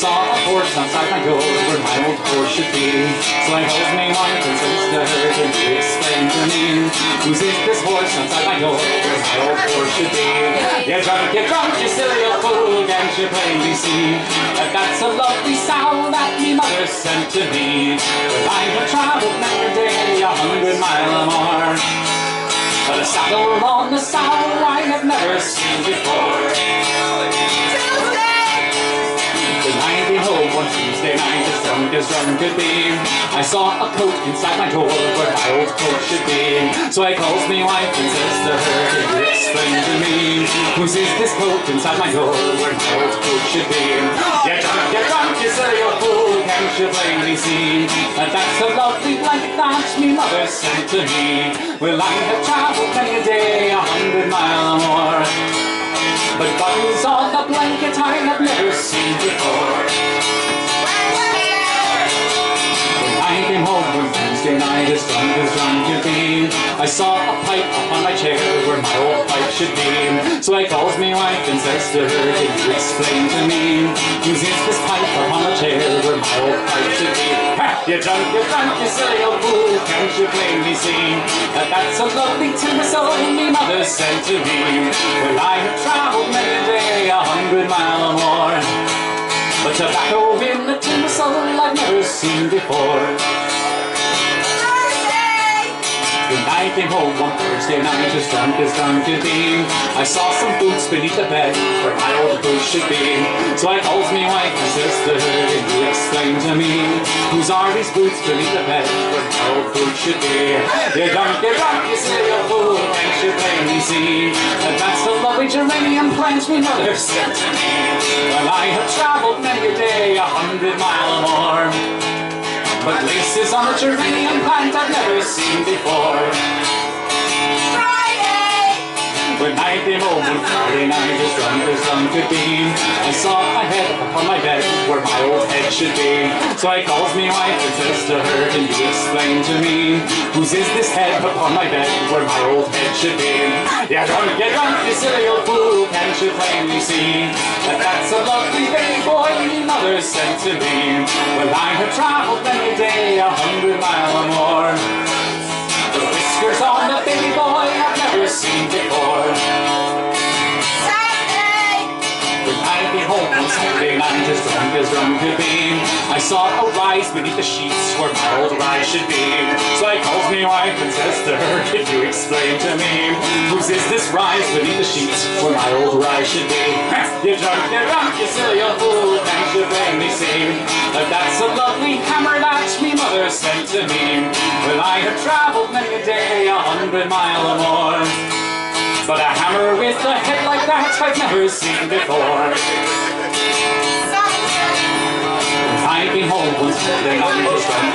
saw a horse outside my door where my old horse should be. So I called my wife and sister, and she explained to me, whose is this horse outside my door where my old horse should be? Get drunk, you silly old fool, can't you plainly see that that's a lovely sow that me mother sent to me? Well, I have traveled night and day 100 miles or more, but a saddle on the sow I have never seen before. Behold, one Tuesday night, as drunk as rum could be, I saw a coat inside my door where my old coat should be. So I calls me wife and says to her, can you explain to me, whose is this coat inside my door where my old coat should be? Get drunk, you silly old fool, can't you plainly see that that's a lovely life that me mother sent to me? Well, I have traveled many a day, 100 miles or more, but buttons on the blanket I have never seen before. Night as drunk as drunk could be, I saw a pipe upon my chair where my old pipe should be. So I calls me wife and says to her, can you explain to me, whose is this pipe upon the chair where my old pipe should be? Ha! You drunk, you silly old fool, can't you plainly see that that's a lovely tune as only mother sent to me? Well, I have travelled many a day, 100 miles or more, but tobacco in the tune as I've never seen before. I came home one Thursday night, as drunk could be. I saw some boots beneath the bed, where my old boots should be. So I calls me wife and sister, and you explain to me, whose are these boots beneath the bed, where my old boots should be? They're drunk, you silly old fool, can't you plainly see that that's the lovely geranium plants me mother sent to me? Well, I have travelled many a day, 100 miles or more, but laces on a geranium plant I've never seen before. When I came home on Friday night, as drunk could be, I saw my head upon my bed where my old head should be. So I calls me wife and says to her, can you explain to me, whose is this head upon my bed where my old head should be? Yeah, drunk, you silly old fool, can't you plainly see that that's a lovely baby boy me mother sent to me? Well, I have travelled many a day, 100 miles or more, the whiskers on the baby boy I've never seen before. Home on Saturday night, as drunk could be, I saw a rise beneath the sheets where my old rise should be. So I calls me wife and says to her, can you explain to me, whose is this rise beneath the sheets where my old rise should be? You're drunk, you silly old fool, can't you plainly see that that's a lovely hammer that me mother sent to me? Well, I have travelled many a day, 100 miles or more, but a hammer with a head like that I've never seen before. I came home once Saturday night,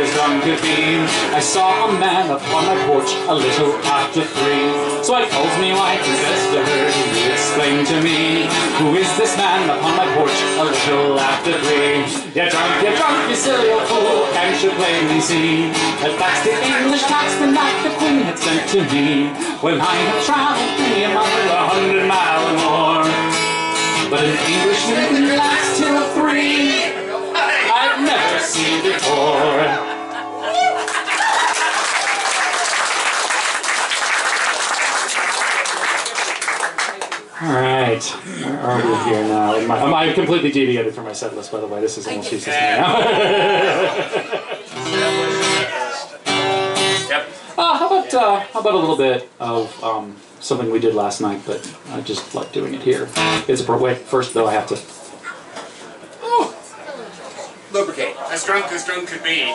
as drunk could be, I saw a man upon my porch a little after 3. So I calls me wife and says to her, can you explain to me, who is this man upon my porch a little after 3? You're drunk, you silly old fool, can't you plainly see that that's the English taxman that the Queen had sent to me? Well, I have travelled me a mile, 100 miles or more, but an Englishman can last till 3 I've never seen before. Alright, where are we here now? Am I completely deviated from my set list, by the way? This is almost useless now. Oh, how about a little bit of something we did last night, but I just like doing it here. It's a wait, first though I have to... Ooh. Lubricate. As drunk could be.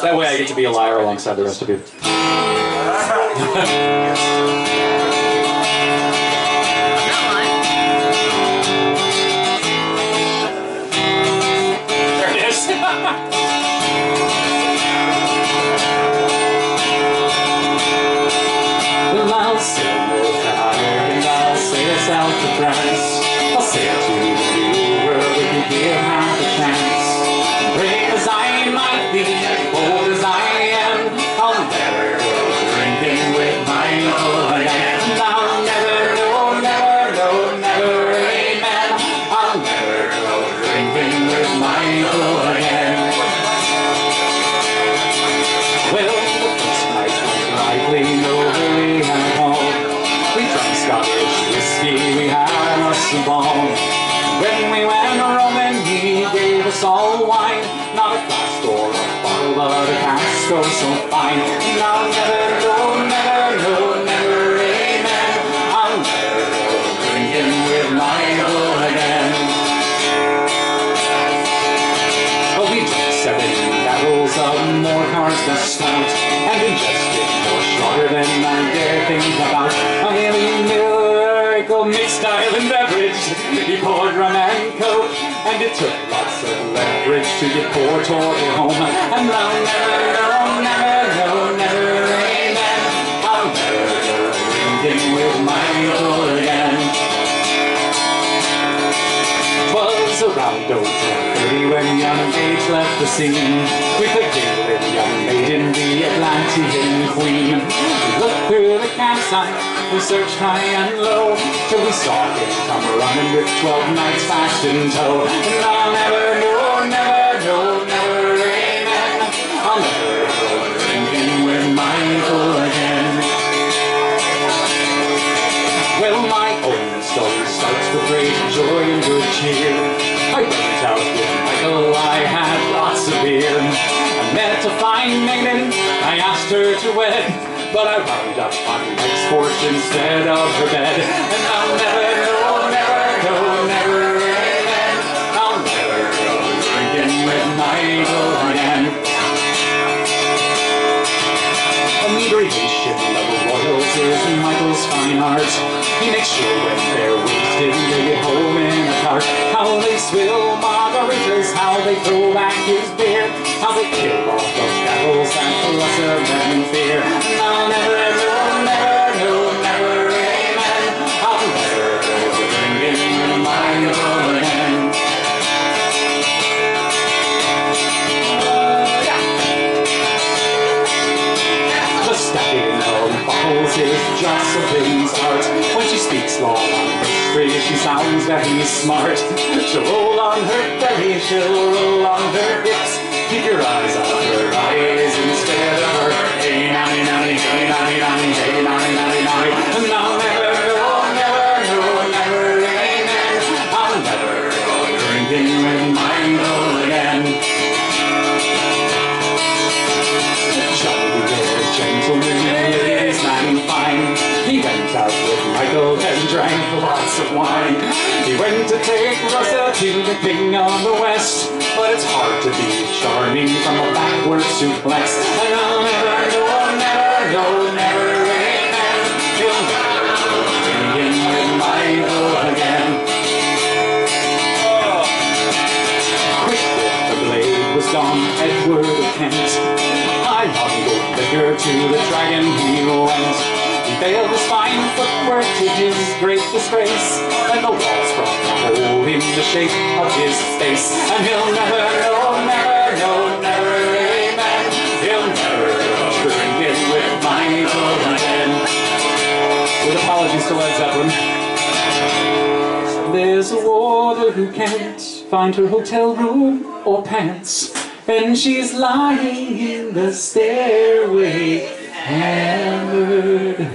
That way I get to be a liar alongside the rest of you. There it is. Well, I'll say no higher, and I'll say it's out for price. I'll say it to the world if you give half a chance. Brave as I might be, bold as I am, I'll never go drinking with my own. so fine. And I'll never, oh, never, oh, never, amen. I'll never bring him with my own again. But we drank 7 barrels of more cars to stout, and ingested more slaughter than I dare think about. A nearly miracle mixed island beverage. He poured rum and coke, and it took lots of leverage to get poor Tory home. And I'll never, oh, never, oh, never, amen. I'll never drink him with my old again. 'Twas around 0 to 30 when young age left the scene, with a gilded young maiden, the Atlantean queen. We looked through the campsite, we searched high and low, till we saw him come running with 12 knights fast in tow. And I'll never, no, never, no, never, amen. I'll never drink him with my old again. Well, my own story starts with great joy and good cheer. I went out with Michael, I had lots of beer. I met a fine maiden, I asked her to wed, but I wound up on Mike's porch instead of her bed. And I'll never, no, never, no, never, amen. I'll never go drinking with my old man. A mediation of royals is Michael's fine art. He makes sure when they're wasted they get home in a cart. How they swill margaritas, how they throw back his beer, how they kill off the battles that the lesser men fear. Is just Sophia's art. When she speaks long on history, she sounds very smart. She'll roll on her belly, she'll roll on her hips. Keep your eyes on her eyes instead of her. Hey, nanny, nanny, nanny, nanny, nanny, hey, nanny, nanny, nanny. And I'll never, oh, never, oh, never, amen. I'll never go drinking with my old again. Jolly dear gentleman, he went out with Michael and drank lots of wine. He went to take Russia to the king of the west, but it's hard to be charming from a backward suplex. And I'll never, no, never, no, never, amen. He'll never go drinking with Michael again. Quick with the blade was Dom Edward of Kent. I bundled liquor to the dragon he went. He failed his fine footwork to his great disgrace, and the walls brought the hole in the shape of his face. And he'll never, oh, never, no, never, amen. He'll never drink it with my own again. With apologies to Led Zeppelin. There's a warder who can't find her hotel room or pants, and she's lying in the stairway, hammered.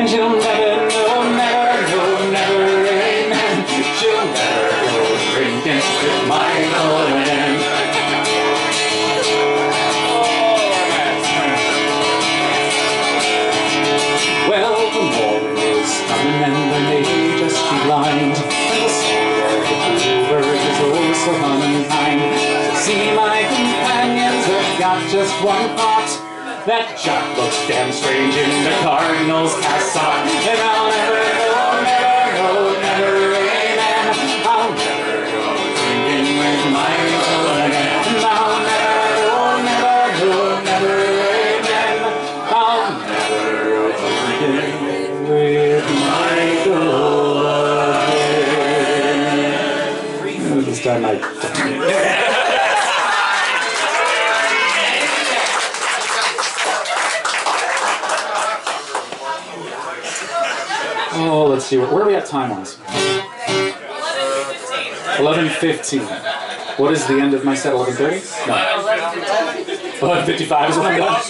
And she'll never, no, never, no, never, amen. She'll never go drinking with my old man. Well, the morning is coming and I may just be blind, and the song of the bluebird is oh so unkind. See, my companions have got just one thought, that Jack looks damn strange in the Cardinal's cassock. And I'll never, oh, never, oh, never, amen. I'll never go drinking with my old again. And I'll never, oh, never, oh, never, amen. I'll never go drinking with my old again. This time I... Oh, let's see, where are we at time-wise? 11:15. What is the end of my set? 11:30? No. 11:55 is when I'm done.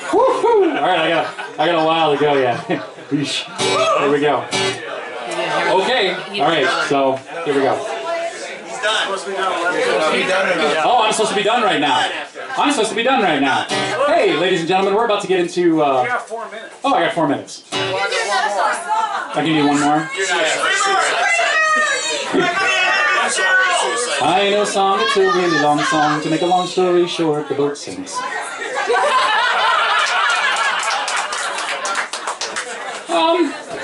Woohoo! Alright, I got a while to go, yeah. Here we go. Okay, alright, so here we go. He's done. Oh, I'm supposed to be done right now. Hey, ladies and gentlemen, we're about to get into... You got 4 minutes. Oh, I got 4 minutes. I'll give you one more. I ain't no song, it's a really long song. To make a long story short, the boat sinks.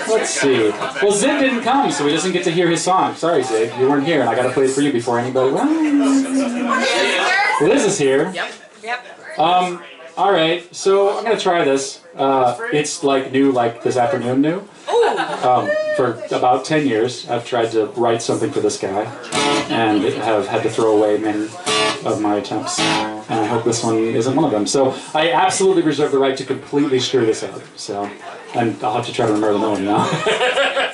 Let's see. Well, Zib didn't come, so he doesn't get to hear his song. Sorry, Zib, you weren't here, and I got to play it for you before anybody... Liz is here. Yep. All right, so I'm going to try this. It's like new, like this afternoon new. For about 10 years, I've tried to write something for this guy, and have had to throw away many of my attempts. And I hope this one isn't one of them. So I absolutely reserve the right to completely screw this up. So I'll have to try to remember the melody now.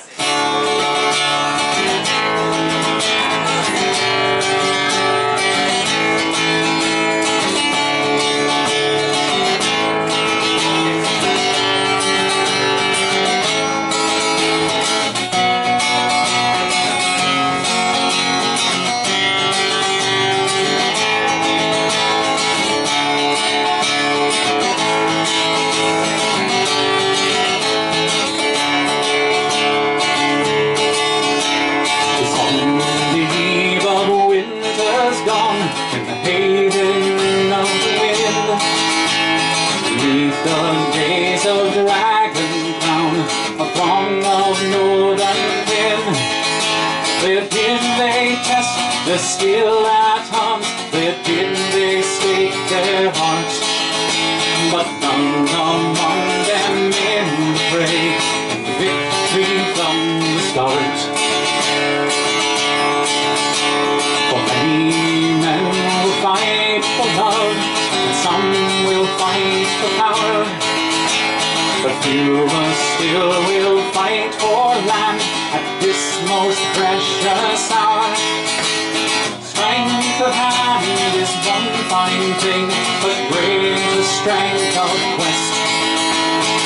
The skill at arms, where did they stake their hearts? But none among them men pray, and victory from the start. For many men will fight for love, and some will fight for power. But fewer still will fight for land at this most precious hour. Strength of hand is one fine thing, but greater strength of quest.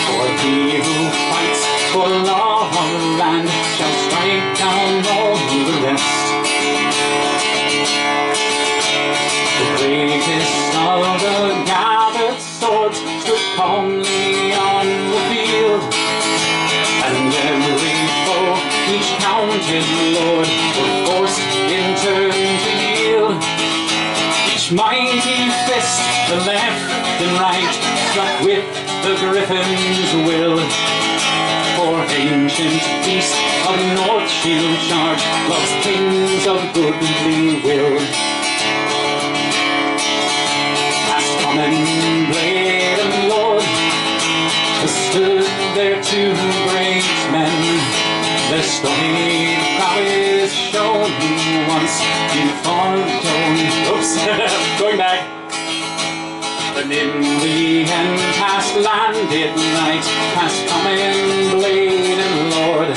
For he who fights for love of the land shall strike down all the rest. The greatest of the gathered swords stood calmly on the field, and every foe, each counted lord, was forced in turn to. Mighty fist, the left and right, struck with the Gryphon's will. For ancient beast of North Shield charge loves things of goodly will. As common blade and lord, stood there two great men. Their stormy prowess shown once in foretold. Going back. But in the end, past landed night, past coming blade and lord,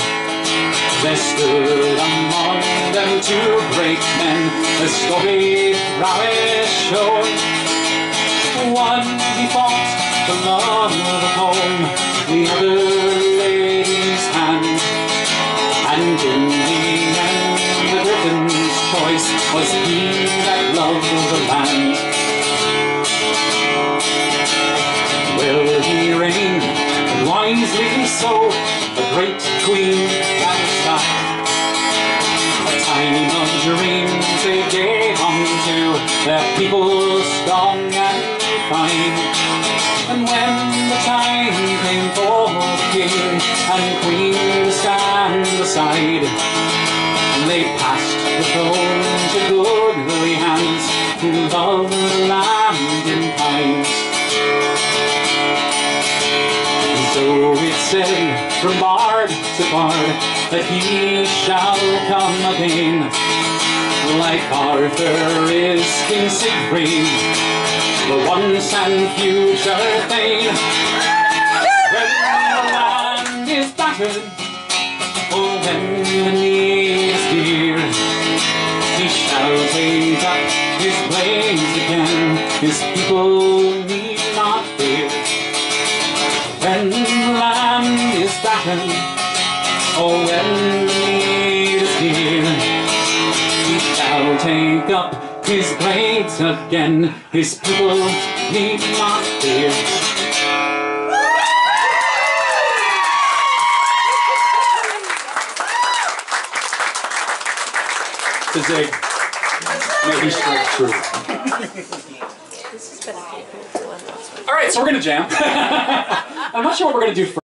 there stood among them two great men, the storied prowess showed. One he fought the love of home, the other lady's hand, and in the end, the Gryphon's choice was he that loved the land. Well, he reigned, and wisely so, a great queen by his side. A time of dreams they gave unto their people strong and fine. And when the time came for king and queen to stand aside, they passed the throne to goodly hands who loved the land in pines. And so it said from bard to bard that he shall come again. Like Arthur is King Siegfried, the once and future Thegn. When the land is battered, oh, when the need is dear, he shall take up his blades again, his people need not fear. When the land is battered, oh, when the need is dear, he shall take up his blades again. His people need not fear. To Zig, maybe strike true. This has been a painful one. All right, so we're gonna jam. I'm not sure what we're gonna do first.